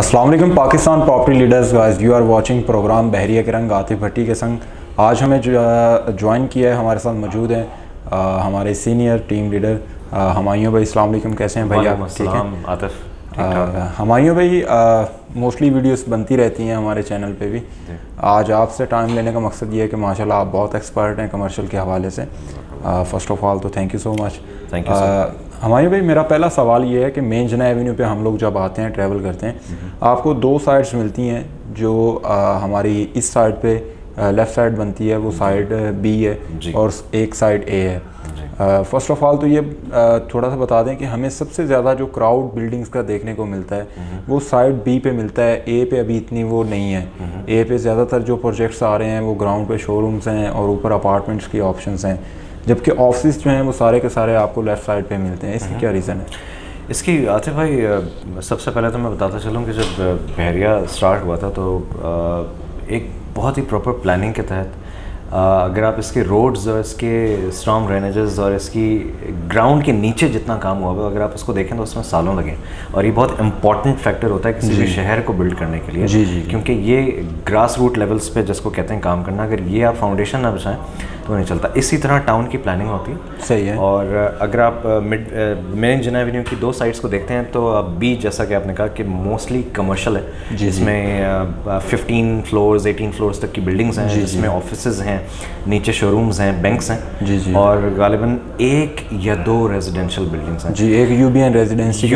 अस्सलाम वालेकुम Pakistan property leaders guys, you are watching programme Bahria के रंग आतिफ भट्टी के संग। आज हमें ज्वाइन किया है, हमारे साथ मौजूद हैं हमारे सीनियर टीम लीडर हमायूं भाई। अस्सलाम वालेकुम, कैसे हैं भाई आप? ठीक हैं आतिफ? हमायूं भाई, मोस्टली वीडियोस बनती रहती हैं हमारे चैनल पे भी। आज आपसे टाइम लेने का मकसद ये है कि माशाल्लाह आप बहुत एक्सपर्ट हैं कमर्शियल के हवाले से। फ़र्स्ट ऑफ ऑल तो thank you so much. Thank you Humayun भाई। मेरा पहला सवाल ये है कि मेन जना एवेन्यू पे हम लोग जब आते हैं, ट्रैवल करते हैं, आपको दो साइड्स मिलती हैं। जो हमारी इस साइड पे लेफ़्ट साइड बनती है वो साइड बी है और एक साइड ए है। फ़र्स्ट ऑफ ऑल तो ये थोड़ा सा बता दें कि हमें सबसे ज़्यादा जो क्राउड बिल्डिंग्स का देखने को मिलता है वो साइड बी पे मिलता है। ए पे अभी इतनी वो नहीं है। ए पे ज़्यादातर जो प्रोजेक्ट्स आ रहे हैं वो ग्राउंड पे शोरूम्स हैं और ऊपर अपार्टमेंट्स की ऑप्शंस हैं, जबकि ऑफिस जो हैं वो सारे के सारे आपको लेफ़्ट साइड पे मिलते हैं। इसकी क्या रीज़न है इसकी? आतिफ भाई, सबसे पहले तो मैं बताता चलूँ कि जब बहरिया स्टार्ट हुआ था तो एक बहुत ही प्रॉपर प्लानिंग के तहत अगर आप इसके रोड्स और इसके स्टॉर्म ड्रेनेजेस और इसकी ग्राउंड के नीचे जितना काम हुआ है अगर आप उसको देखें तो उसमें सालों लगे। और ये बहुत इंपॉर्टेंट फैक्टर होता है किसी भी शहर को बिल्ड करने के लिए। जी जी, क्योंकि ये ग्रास रूट लेवल्स पे जिसको कहते हैं काम करना, अगर ये आप फाउंडेशन ना बिछाएं तो नहीं चलता। इसी तरह टाउन की प्लानिंग होती है। सही है। और अगर आप मेन जना एवेन्यू की दो साइड्स को देखते हैं तो बी, जैसा कि आपने कहा कि मोस्टली कमर्शल है, जिसमें 15 फ्लोर्स 18 फ्लोर्स तक की बिल्डिंग्स हैं, जिसमें ऑफिसेज हैं, नीचे शोरूम्स हैं, बैंक्स हैं। जी जी। और गालिबन 1 या 2 रेजिडेंशियल बिल्डिंग्स हैं। जी, एक यूपीएन रेजिडेंसी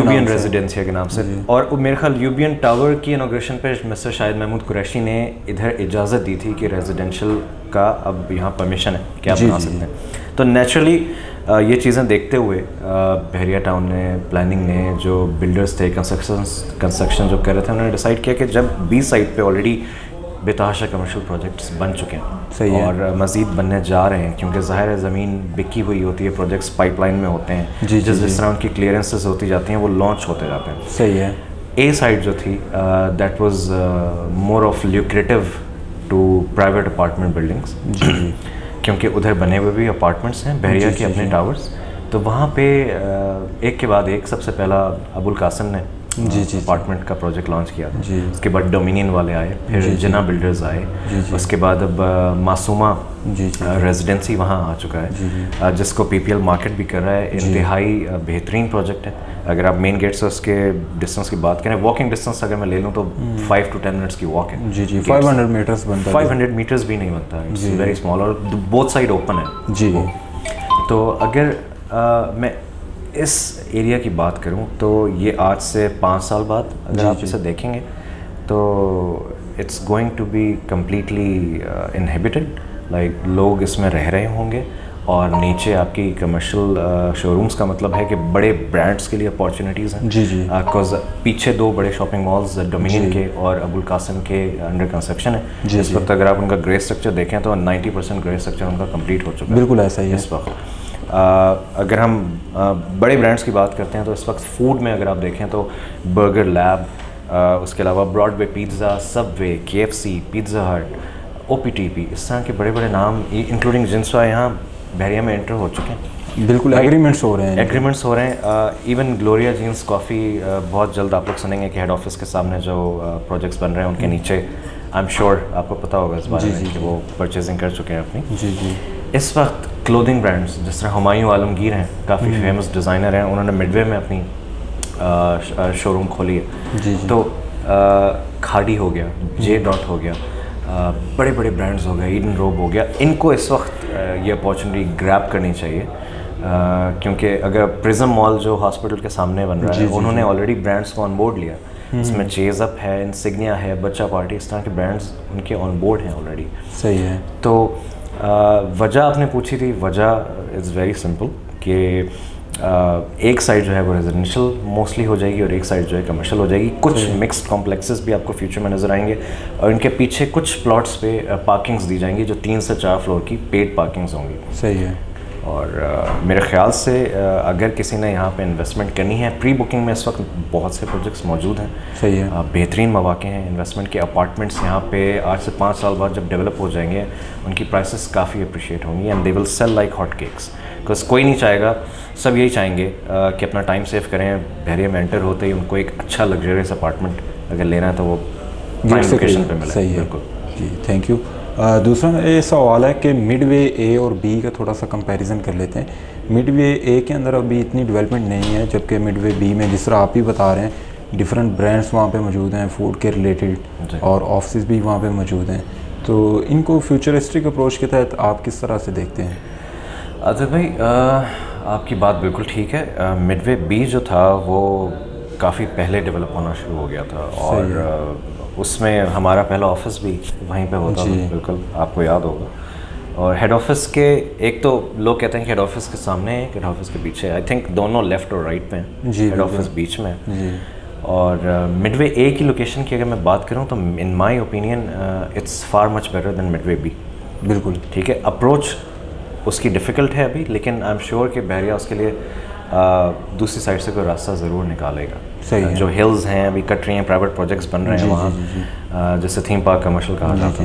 के नाम से। और मेरे ख्याल यूपीएन टावर की इनॉग्रेशन पे मिस्टर शाहिद महमूद कुरैशी ने इधर इजाज़त दी थी कि रेजिडेंशियल का अब यहाँ परमिशन है कि आप बना सकते हैं। तो नेचुरली ये चीज़ें देखते हुए बहरिया टाउन ने, प्लानिंग ने, जो बिल्डर्स थे, कंस्ट्रक्शन जो कर रहे थे, उन्होंने डिसाइड किया कि जब बी साइड पे ऑलरेडी बेतहाशा कमर्शियल प्रोजेक्ट्स बन चुके हैं। सही है। और मज़ीद बनने जा रहे हैं, क्योंकि ज़ाहिर है ज़मीन बिकी हुई होती है, प्रोजेक्ट्स पाइपलाइन में होते हैं। जी, जिस तरह उनकी क्लियरेंसेस होती जाती हैं वो लॉन्च होते जाते हैं। सही है। ए साइड जो थी that was more of lucrative to private apartment buildings, क्योंकि उधर बने हुए भी अपार्टमेंट्स हैं बहरिया के अपने टावर्स। तो वहाँ पे एक के बाद एक, सबसे पहला अबुल कासिम ने अपार्टमेंट का प्रोजेक्ट लॉन्च किया था। उसके बाद डोमिनियन वाले आए, फिर जना बिल्डर्स आए, उसके बाद अब मासूमा रेजिडेंसी वहाँ आ चुका है, जिसको PPL मार्केट भी कर रहा है। इंतहाई बेहतरीन प्रोजेक्ट है। अगर आप मेन गेट से उसके डिस्टेंस की बात करें, वॉकिंग डिस्टेंस अगर मैं ले लूँ तो 5 to 10 मिनट्स की वॉक है। जी जी, 500 मीटर्स बनता है। 500 मीटर्स भी नहीं बनता है, वेरी स्मॉल। और बोथ साइड ओपन है। जी। तो अगर मैं इस एरिया की बात करूं तो ये आज से 5 साल बाद अगर आप इसे देखेंगे तो it's going to be completely inhabited, like लोग इसमें रह रहे होंगे। और नीचे आपकी कमर्शियल शोरूम्स का मतलब है कि बड़े ब्रांड्स के लिए अपॉर्चुनिटीज़ हैं। जी जी। बिकॉज पीछे 2 बड़े शॉपिंग मॉल्स डोमिनियन के और अबुल कासिम के अंडर कंस्ट्रक्शन है। इस वक्त अगर आप उनका ग्रे स्ट्रक्चर देखें तो 90% ग्रे स्ट्रक्चर उनका कम्प्लीट हो चुका है। बिल्कुल ऐसा ही है इस वक्त। अगर हम बड़े ब्रांड्स की बात करते हैं तो इस वक्त फूड में अगर आप देखें तो बर्गर लैब, उसके अलावा Broadway pizza, Subway, KFC, pizza hut, OPTP, इस तरह के बड़े बड़े नाम इंक्लूडिंग जिनसा यहाँ बहरिया में एंटर हो चुके हैं। बिल्कुल, एग्रीमेंट्स हो रहे हैं। इवन ग्लोरिया जीन्स कॉफ़ी, बहुत जल्द आप लोग सुनेंगे कि हेड ऑफिस के सामने जो प्रोजेक्ट्स बन रहे हैं उनके नीचे, आई एम श्योर आपको पता होगा इस बारे में कि वो परचेजिंग कर चुके हैं अपनी। जी जी। इस वक्त क्लोथिंग ब्रांड्स जिस तरह हमायूं आलमगीर हैं, काफ़ी फेमस डिज़ाइनर हैं, उन्होंने मिडवे में अपनी शोरूम खोली है। जी जी। तो खाड़ी हो गया, J. हो गया, बड़े बड़े ब्रांड्स हो गए, ईडन रोब हो गया, इनको इस वक्त ये अपॉर्चुनिटी ग्रैब करनी चाहिए। क्योंकि अगर प्रिज्म मॉल जो हॉस्पिटल के सामने बन रहा है, उन्होंने ऑलरेडी ब्रांड्स को ऑन बोर्ड लिया। इसमें चेज़अप है, इंसिग्निया है, बच्चा पार्टी, इस तरह के ब्रांड्स उनके ऑन बोर्ड हैं ऑलरेडी। सही है। तो वजह आपने पूछी थी, वजह इज़ वेरी सिंपल कि एक साइड जो है वो रेजिडेंशियल मोस्टली हो जाएगी और एक साइड जो है कमर्शियल हो जाएगी। कुछ मिक्स्ड कॉम्प्लेक्सेस भी आपको फ्यूचर में नज़र आएंगे। और इनके पीछे कुछ प्लॉट्स पे पार्किंग्स दी जाएंगी जो 3 से 4 फ्लोर की पेड पार्किंग्स होंगी। सही है। और मेरे ख़्याल से अगर किसी ने यहाँ पे इन्वेस्टमेंट करनी है, प्री बुकिंग में इस वक्त बहुत से प्रोजेक्ट्स मौजूद हैं। सही है। बेहतरीन मौके हैं इन्वेस्टमेंट के। अपार्टमेंट्स यहाँ पे 8 से 5 साल बाद जब डेवलप हो जाएंगे उनकी प्राइसेस काफ़ी अप्रिशिएट होंगी and they will sell like hot cakes. Because कोई नहीं चाहेगा, सब यही चाहेंगे कि अपना टाइम सेव करें, बहरिया में एंटर होते ही उनको एक अच्छा लग्जरियस अपार्टमेंट अगर लेना है तो वो लोकेशन पे मिलेगा। सही है जी, थैंक यू। दूसरा ये सवाल है कि मिड वे ए और बी का थोड़ा सा कंपैरिजन कर लेते हैं। मिड वे ए के अंदर अभी इतनी डेवलपमेंट नहीं है, जबकि मिड वे बी में जिस तरह आप भी बता रहे हैं डिफरेंट ब्रांड्स वहाँ पे मौजूद हैं फूड के रिलेटेड और ऑफिस भी वहाँ पे मौजूद हैं, तो इनको फ्यूचरिस्टिक अप्रोच के तहत आप किस तरह से देखते हैं? आतिफ भाई आपकी बात बिल्कुल ठीक है। मिड वे बी जो था वो काफ़ी पहले डेवलप होना शुरू हो गया था और उसमें हमारा पहला ऑफिस भी वहीं पे होता था, बिल्कुल आपको याद होगा। और हेड ऑफिस के, एक तो लोग कहते हैं हेड ऑफिस के सामने है, हेड ऑफिस के पीछे, आई थिंक दोनों लेफ्ट और राइट पे हैं, हेड ऑफिस बीच में है। और मिडवे ए की लोकेशन की अगर मैं बात करूं तो in my opinion it's far much better than Midway B. बिल्कुल ठीक है, अप्रोच उसकी डिफ़िकल्ट है अभी, लेकिन आई एम श्योर कि बहरिया उसके लिए दूसरी साइड से कोई रास्ता ज़रूर निकालेगा। सही है। जो हिल्स हैं अभी कट रही हैं, प्राइवेट प्रोजेक्ट्स बन रहे हैं वहाँ, जैसे थीम पार्क कमर्शल कहा जाता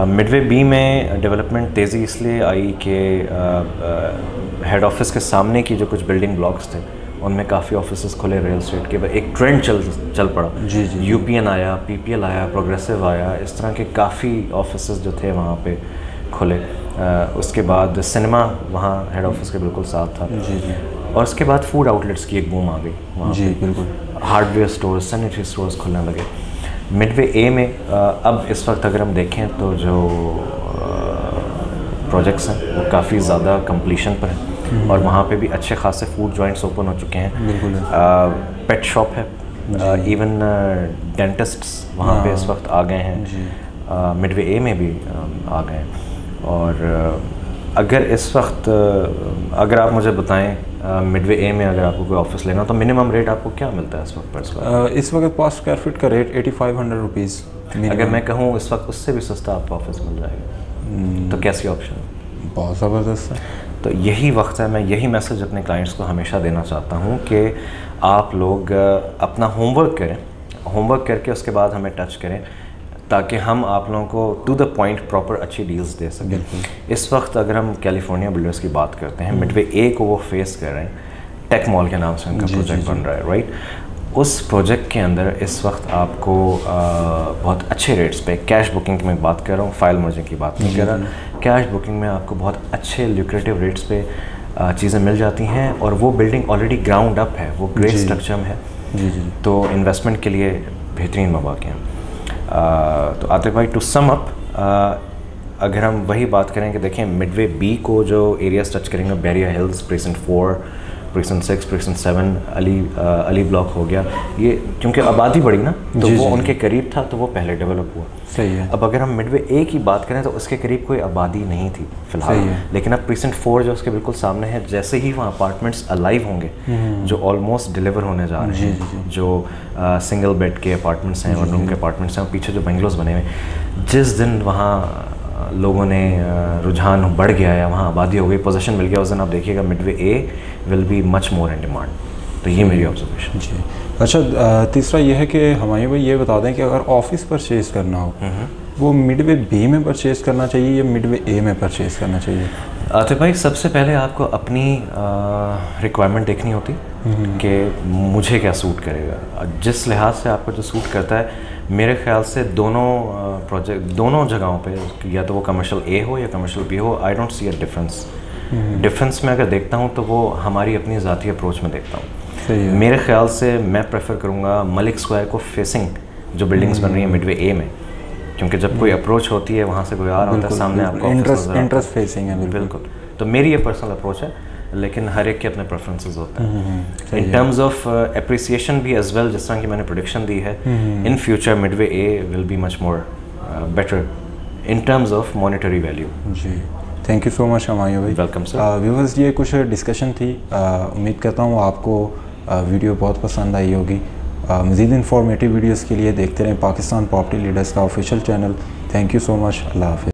है। मिडवे बी में डेवलपमेंट तेज़ी इसलिए आई कि हेड ऑफिस के सामने की जो कुछ बिल्डिंग ब्लॉक्स थे उनमें काफ़ी ऑफिस खुले, रियल इस्टेट के एक ट्रेंड चल पड़ा। जी जी, यूपीएन आया, पीपीएल आया, प्रोग्रेसिव आया, इस तरह के काफ़ी ऑफिस जो थे वहाँ पे खुले। उसके बाद सिनेमा वहाँ हेड ऑफिस के बिल्कुल साथ था। जी जी। और उसके बाद फूड आउटलेट्स की एक बूम आ गई वहाँ। जी बिल्कुल, हार्डवेयर स्टोर, सैनिटरी स्टोर्स खुलने लगे। मिडवे ए में अब इस वक्त अगर हम देखें तो जो प्रोजेक्ट्स हैं वो काफ़ी ज़्यादा कंप्लीशन पर हैं और वहाँ पे भी अच्छे खासे फूड जॉइंट्स ओपन हो चुके हैं। बिल्कुल, पेट शॉप है, इवन डेंटिस्ट्स वहाँ पे इस वक्त आ गए हैं, मिडवे ए में भी आ गए हैं। और अगर इस वक्त अगर आप मुझे बताएं मिडवे ए में अगर आपको कोई ऑफिस लेना तो मिनिमम रेट आपको क्या मिलता है इस वक्त पर स्क्वायर? इस वक्त पर स्क्वायर फीट का रेट 8500 रुपीज़। अगर मैं कहूँ इस वक्त उससे भी सस्ता आपको ऑफिस मिल जाएगा, तो कैसी ऑप्शन? बहुत ज़बरदस्त है। तो यही वक्त है, मैं यही मैसेज अपने क्लाइंट्स को हमेशा देना चाहता हूँ कि आप लोग अपना होमवर्क करें, होमवर्क करके उसके बाद हमें टच करें ताकि हम आप लोगों को टू द पॉइंट प्रॉपर अच्छी डील्स दे सकें। इस वक्त अगर हम कैलिफोर्निया बिल्डर्स की बात करते हैं, मिडवे ए को वो फेस कर रहे हैं, टेक मॉल के नाम से उनका प्रोजेक्ट बन रहा है, राइट। उस प्रोजेक्ट के अंदर इस वक्त आपको बहुत अच्छे रेट्स पे, कैश बुकिंग की मैं बात कर रहा हूँ, फाइल मर्जिंग की बात नहीं कर रहा, कैश बुकिंग में आपको बहुत अच्छे ल्यूक्रेटिव रेट्स पे चीज़ें मिल जाती हैं और वो बिल्डिंग ऑलरेडी ग्राउंड अप है, वो ग्रेट स्ट्रक्चर में है। जी जी, तो इन्वेस्टमेंट के लिए बेहतरीन मौके हैं। तो आतिफ भाई टू सम अप, अगर हम वही बात करें कि देखें मिडवे बी को जो एरियाज टच करेंगे, Bahria hills, precinct 4, precinct 6, precinct 7, Ali block हो गया, ये क्योंकि आबादी बढ़ी ना तो वो उनके करीब था तो वो पहले डेवलप हुआ। सही है। अब अगर हम मिडवे ए की बात करें तो उसके करीब कोई आबादी नहीं थी फिलहाल, लेकिन अब प्रिसेंट 4 जो उसके बिल्कुल सामने है, जैसे ही वहाँ अपार्टमेंट्स अलाइव होंगे जो ऑलमोस्ट डिलीवर होने जा रहे हैं, जो सिंगल बेड के अपार्टमेंट्स हैं और रूम के अपार्टमेंट्स हैं, पीछे जो बंगलोज बने हुए, जिस दिन वहाँ लोगों ने रुझान बढ़ गया या वहाँ आबादी हो गई, पोजीशन मिल गया, उस दिन आप देखिएगा Midway A will be much more in demand. तो ये मेरी ऑब्जर्वेशन। जी अच्छा, तीसरा ये है कि हमारे भाई ये बता दें कि अगर ऑफिस परचेज़ करना हो वो मिडवे बी में परचेज़ करना चाहिए या मिडवे ए में परचेज़ करना चाहिए? आतिफ भाई सबसे पहले आपको अपनी रिक्वायरमेंट देखनी होती कि मुझे क्या सूट करेगा, जिस लिहाज से आपको जो सूट करता है। मेरे ख्याल से दोनों प्रोजेक्ट दोनों जगहों पे, या तो वो कमर्शियल ए हो या कमर्शियल बी हो, I don't see a difference. Difference मैं अगर देखता हूँ तो वो हमारी अपनी ज़ाती अप्रोच में देखता हूँ। मेरे ख्याल से मैं प्रेफर करूँगा मलिक स्क्वायर को फेसिंग जो बिल्डिंग्स बन रही हैं मिडवे ए में, क्योंकि जब कोई अप्रोच होती है वहाँ से कोई आ रहा होता है सामने, आपको इंटरेस्ट फेसिंग है। बिल्कुल, तो मेरी ये पर्सनल अप्रोच है, लेकिन हर एक के अपने प्रेफरेंसेस होते हैं। इन टर्म्स ऑफ एप्रिसिएशन भी एज वेल, जिस तरह की मैंने प्रोडिक्शन दी है, in future Midway A will be much more better in terms of monetary value. जी, thank you so much Humayun भाई। Welcome sir. व्यूअर्स, ये कुछ डिस्कशन थी, उम्मीद करता हूँ आपको वीडियो बहुत पसंद आई होगी। मज़ीद इन्फॉर्मेटिव वीडियोज़ के लिए देखते रहें पाकिस्तान प्रॉपर्टी लीडर्स का official channel. Thank you so much, अल्लाह हाफ़िज़।